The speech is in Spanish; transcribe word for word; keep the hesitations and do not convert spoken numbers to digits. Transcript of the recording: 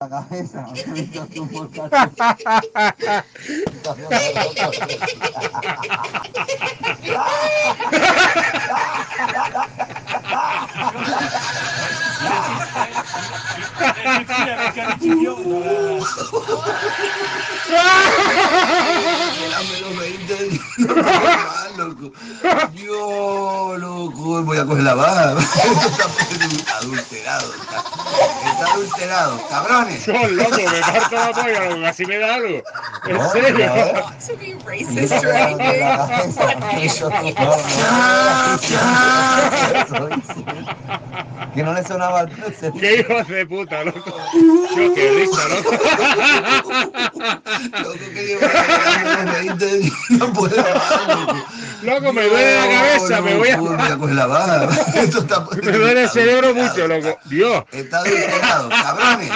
La cabeza, o sea, me tocó un volcán. Yo, loco, voy a coger la baja. Está adulterado, está adulterado, cabrones. Yo, loco, me parto la polla, así me da algo. En serio. Que no le sonaba al precio. Qué hijos de puta, loco. Yo, qué risa, loco. Loco, que digo, no puedo hablar, loco, me duele la cabeza, me voy a... Me voy a coger la baja. Me duele el cerebro mucho, loco. Dios. Está desesperado, cabrones.